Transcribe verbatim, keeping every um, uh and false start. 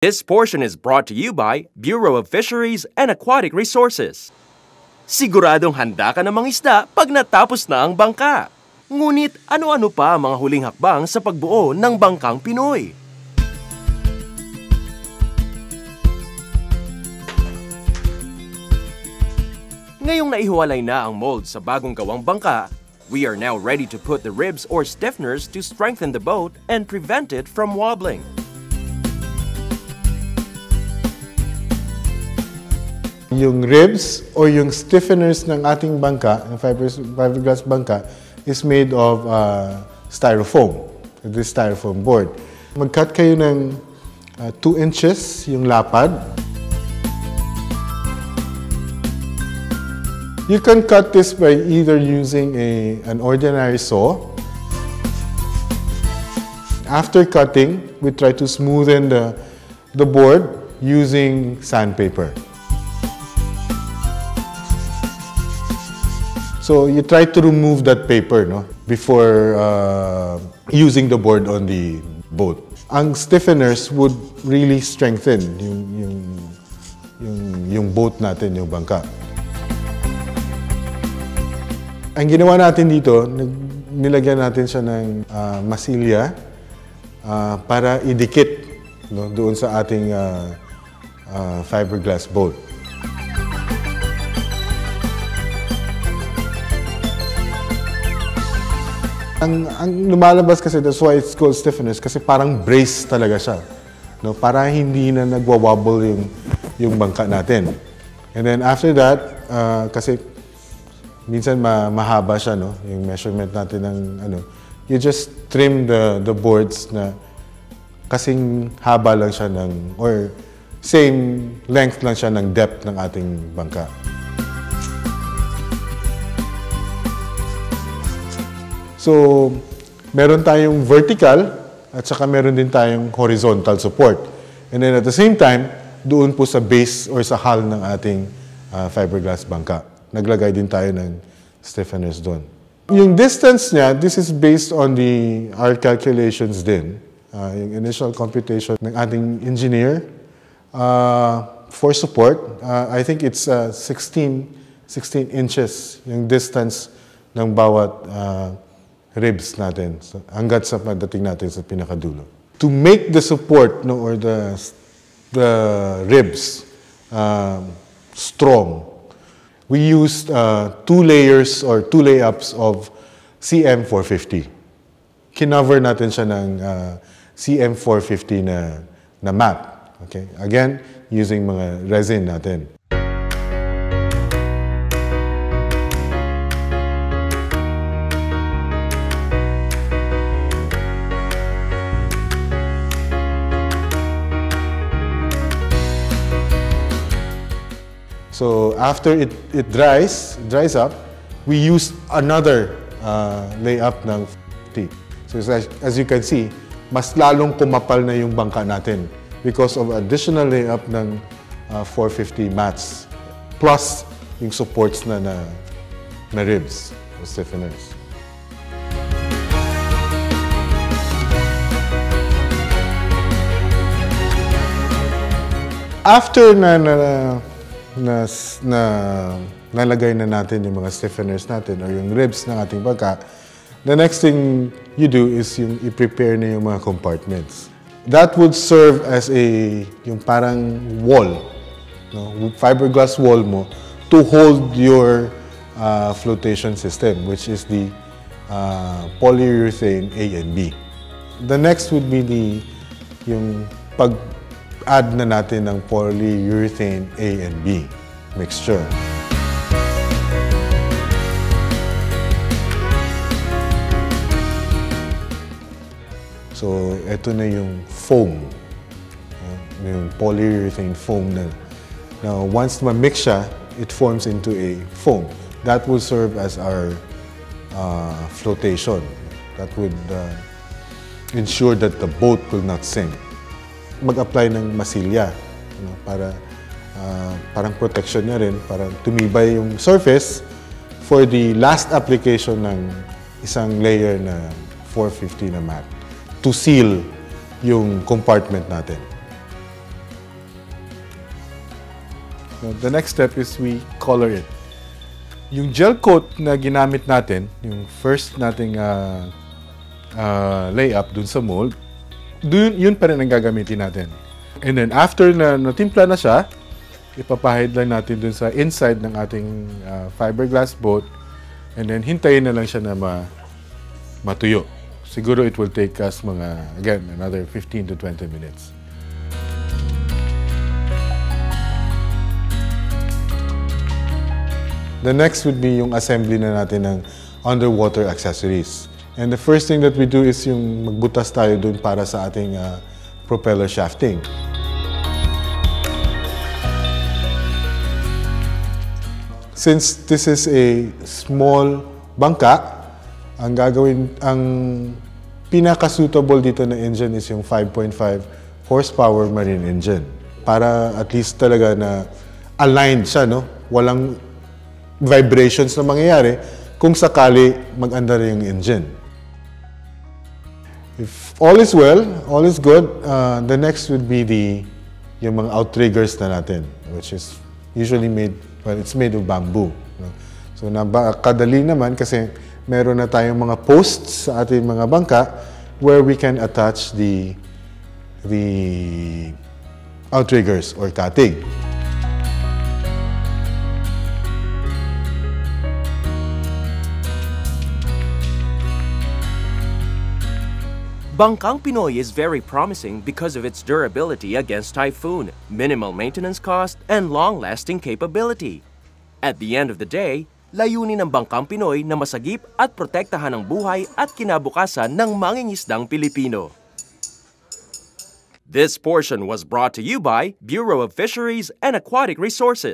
This portion is brought to you by Bureau of Fisheries and Aquatic Resources. Siguradong handa ka na mangisda pag natapos na ang bangka. Ngunit ano-ano pa ang mga huling hakbang sa pagbuo ng Bangkang Pinoy? Ngayong naihiwalay na ang mold sa bagong gawang bangka, we are now ready to put the ribs or stiffeners to strengthen the boat and prevent it from wobbling. Yung ribs or yung stiffeners ng ating bangka, ng fiberglass bangka, is made of uh, styrofoam, this styrofoam board. Mag-cut kayo ng uh, two inches yung lapad. You can cut this by either using a, an ordinary saw. After cutting, we try to smoothen the, the board using sandpaper. So you try to remove that paper no, before uh, using the board on the boat. Ang stiffeners would really strengthen yung, yung, yung, yung boat natin, yung bangka. Ang ginawa natin dito, nilagyan natin siya ng uh, masilya uh, para idikit no, doon sa ating uh, uh, fiberglass boat. Ang, ang lumalabas kasi, that's why it's called stiffeners, kasi parang brace talaga siya. No? Para hindi na nagwawobble yung, yung bangka natin. And then after that, uh, kasi minsan ma mahaba siya, no? Yung measurement natin ng ano, you just trim the, the boards na kasing haba lang siya ng, or same length lang siya ng depth ng ating bangka. So, meron tayong vertical at saka meron din tayong horizontal support. And then at the same time, doon po sa base or sa hull ng ating uh, fiberglass bangka. Naglagay din tayo ng stiffeners doon. Yung distance niya, this is based on the our calculations din. Uh, yung initial computation ng ating engineer uh, for support, uh, I think it's uh, sixteen inches yung distance ng bawat uh, ribs natin so, hanggat sa pagdating natin sa pinakadulo. To make the support no, or the, the ribs uh, strong, we used uh, two layers or two layups of C M four fifty. Kinover natin siya ng uh, C M four fifty na, na mat. Okay? Again, using mga resin natin. So after it, it dries, dries up, we use another uh, layup ng fifty. So as, as you can see, mas lalong pumapal na yung bangka natin because of additional layup ng uh, four fifty mats plus yung supports na na, na ribs or stiffeners. After na, na na nalagay na natin yung mga stiffeners natin or yung ribs ng ating bangka, the next thing you do is yung i-prepare na yung mga compartments. That would serve as a, yung parang wall, no? Fiberglass wall mo to hold your uh, flotation system, which is the uh, polyurethane A and B. The next would be the, yung pag add na natin ng polyurethane A and B mixture. So, ito na yung foam. Yung polyurethane foam na. Now, once ma-mix siya, it forms into a foam. That will serve as our uh, flotation. That would uh, ensure that the boat will not sink. Mag-apply ng masilya no, para uh, parang protection niya rin, para tumibay yung surface for the last application ng isang layer na four fifty na mat to seal yung compartment natin. No, the next step is we color it. Yung gel coat na ginamit natin, yung first nating uh, uh, layup dun sa mold, dun, yun pa rin ang gagamitin natin. And then after na natimpla na siya, ipapahid lang natin dun sa inside ng ating uh, fiberglass boat, and then hintayin na lang siya na ma matuyo. Siguro it will take us mga, again, another fifteen to twenty minutes. The next would be yung assembly na natin ng underwater accessories. And the first thing that we do is yung magbutas tayo dun para sa ating uh, propeller shafting. Since this is a small bangka, ang gagawin, ang pinaka-suitable dito na engine is yung five point five horsepower marine engine. Para at least talaga na aligned siya, no? Walang vibrations na mangyayari kung sakali mag-andar yung engine. If all is well, all is good, uh, the next would be the yung mga outriggers na natin, which is usually made, well, it's made of bamboo. So, kadali naman kasi meron na tayong mga posts sa ating mga bangka where we can attach the the outriggers or cutting. Bangkang Pinoy is very promising because of its durability against typhoon, minimal maintenance cost, and long-lasting capability. At the end of the day, layunin ng Bangkang Pinoy na masagip at protektahan ang buhay at kinabukasan ng mangingisdang Pilipino. This portion was brought to you by Bureau of Fisheries and Aquatic Resources.